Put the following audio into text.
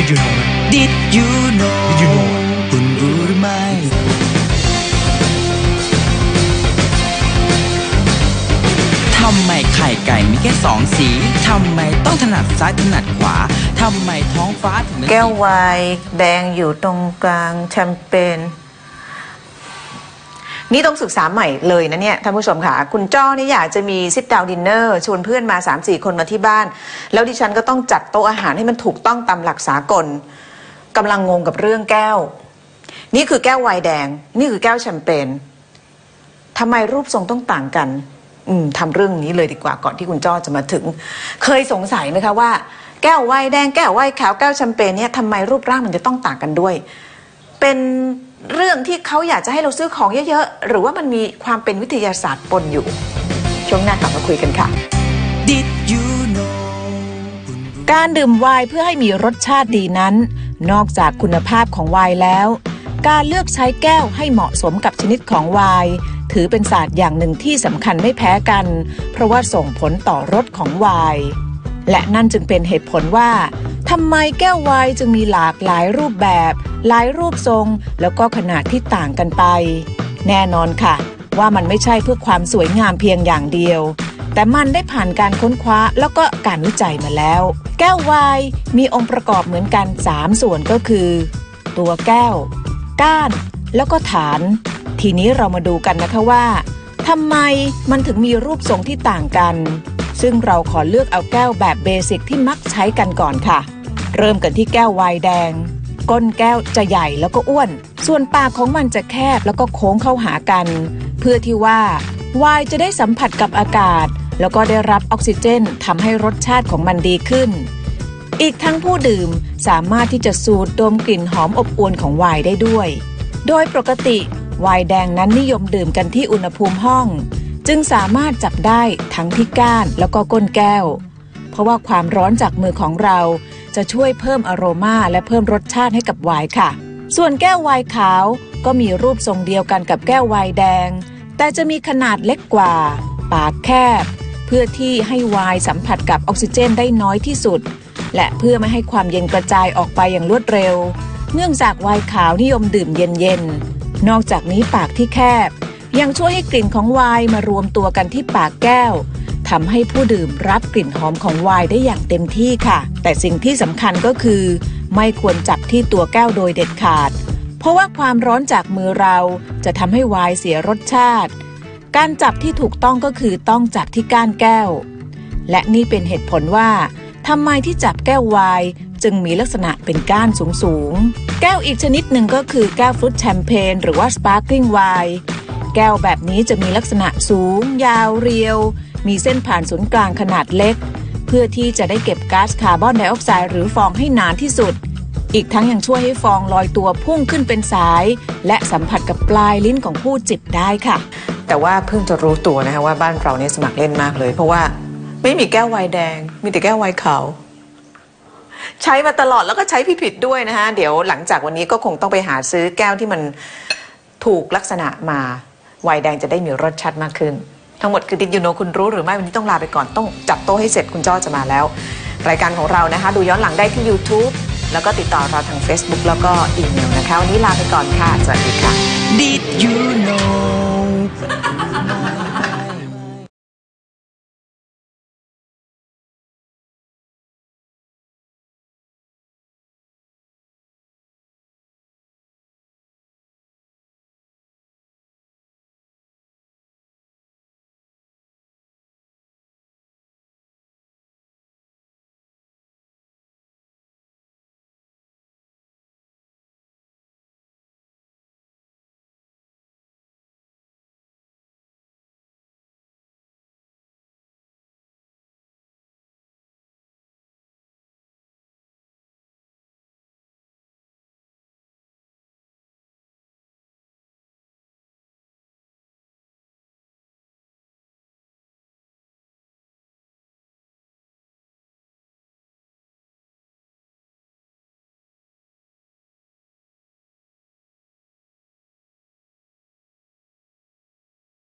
Did you know? Did you know? Did you know? คุณรู้หรือไม่ทำไมไข่ไก่มีแค่2สีทำไมต้องถนัดซ้ายถนัดขวาทำไมท้องฟ้าถึงแก้วไวน์แดงอยู่ตรงกลางแชมเปญนี่ต้องศึกษาใหม่เลยนะเนี่ยท่านผู้ชมค่ะคุณจ้อนี่อยากจะมีซิทดาวน์ดินเนอร์ชวนเพื่อนมา 3-4 คนมาที่บ้านแล้วดิฉันก็ต้องจัดโต๊ะอาหารให้มันถูกต้องตามหลักสากลกำลังงงกับเรื่องแก้วนี่คือแก้วไวน์แดงนี่คือแก้วแชมเปญทำไมรูปทรงต้องต่างกันทำเรื่องนี้เลยดีกว่าก่อนที่คุณจ้อจะมาถึงเคยสงสัยไหมคะว่าแก้วไวน์แดงแก้วไวน์ขาวแก้วแชมเปญเนี่ยทำไมรูปร่างมันจะต้องต่างกันด้วยเป็นเรื่องที่เขาอยากจะให้เราซื้อของเยอะๆหรือว่ามันมีความเป็นวิทยาศาสตร์ปนอยู่ช่วงหน้ากลับมาคุยกันค่ะ Did you know? การดื่มไวน์เพื่อให้มีรสชาติดีนั้นนอกจากคุณภาพของไวน์แล้วการเลือกใช้แก้วให้เหมาะสมกับชนิดของไวน์ถือเป็นศาสตร์อย่างหนึ่งที่สำคัญไม่แพ้กันเพราะว่าส่งผลต่อรสของไวน์และนั่นจึงเป็นเหตุผลว่าทำไมแก้วไวน์จึงมีหลากหลายรูปแบบหลายรูปทรงแล้วก็ขนาดที่ต่างกันไปแน่นอนค่ะว่ามันไม่ใช่เพื่อความสวยงามเพียงอย่างเดียวแต่มันได้ผ่านการค้นคว้าแล้วก็การวิจัยมาแล้วแก้วไวน์มีองค์ประกอบเหมือนกัน3ส่วนก็คือตัวแก้วก้านแล้วก็ฐานทีนี้เรามาดูกันนะคะว่าทำไมมันถึงมีรูปทรงที่ต่างกันซึ่งเราขอเลือกเอาแก้วแบบเบสิกที่มักใช้กันก่อนค่ะเริ่มกันที่แก้วไวน์แดงก้นแก้วจะใหญ่แล้วก็อ้วนส่วนปากของมันจะแคบแล้วก็โค้งเข้าหากันเพื่อที่ว่าไวน์จะได้สัมผัสกับอากาศแล้วก็ได้รับออกซิเจนทำให้รสชาติของมันดีขึ้นอีกทั้งผู้ดื่มสามารถที่จะสูดดมกลิ่นหอมอบอวลของไวน์ได้ด้วยโดยปกติไวน์แดงนั้นนิยมดื่มกันที่อุณหภูมิห้องจึงสามารถจับได้ทั้งที่ก้านแล้วก็ก้นแก้วเพราะว่าความร้อนจากมือของเราจะช่วยเพิ่มอโรมาและเพิ่มรสชาติให้กับไวน์ค่ะส่วนแก้วไวน์ขาวก็มีรูปทรงเดียวกันกับแก้วไวน์แดงแต่จะมีขนาดเล็กกว่าปากแคบเพื่อที่ให้ไวน์สัมผัสกับออกซิเจนได้น้อยที่สุดและเพื่อไม่ให้ความเย็นกระจายออกไปอย่างรวดเร็วเนื่องจากไวน์ขาวนิยมดื่มเย็นๆนอกจากนี้ปากที่แคบยังช่วยให้กลิ่นของไวน์มารวมตัวกันที่ปากแก้วทำให้ผู้ดื่มรับกลิ่นหอมของไวน์ได้อย่างเต็มที่ค่ะแต่สิ่งที่สำคัญก็คือไม่ควรจับที่ตัวแก้วโดยเด็ดขาดเพราะว่าความร้อนจากมือเราจะทำให้ไวน์เสียรสชาติการจับที่ถูกต้องก็คือต้องจับที่ก้านแก้วและนี่เป็นเหตุผลว่าทำไมที่จับแก้วไวน์จึงมีลักษณะเป็นก้านสูงๆแก้วอีกชนิดหนึ่งก็คือแก้วฟรุตแชมเปญหรือว่าสปาร์คลิ่งไวน์แก้วแบบนี้จะมีลักษณะสูงยาวเรียวมีเส้นผ่านศูนย์กลางขนาดเล็กเพื่อที่จะได้เก็บก๊าซคาร์บอนไดออกไซด์หรือฟองให้นานที่สุดอีกทั้งยังช่วยให้ฟองลอยตัวพุ่งขึ้นเป็นสายและสัมผัสกับปลายลิ้นของผู้จิบได้ค่ะแต่ว่าเพิ่งจะรู้ตัวนะคะว่าบ้านเราเนี่ยสมัครเล่นมากเลยเพราะว่าไม่มีแก้วไวน์แดงมีแต่แก้วไวน์ขาวใช้มาตลอดแล้วก็ใช้ผิดด้วยนะคะเดี๋ยวหลังจากวันนี้ก็คงต้องไปหาซื้อแก้วที่มันถูกลักษณะมาไวน์แดงจะได้มีรสชาติมากขึ้นทั้งหมดคือ Did You Know คุณรู้หรือไม่วันนี้ต้องลาไปก่อนต้องจัดโต๊ะให้เสร็จคุณจ้อจะมาแล้วรายการของเรานะคะดูย้อนหลังได้ที่ YouTube แล้วก็ติดต่อเราทาง Facebook แล้วก็อีเมลนะคะวันนี้ลาไปก่อนค่ะสวัสดีค่ะ Did You Know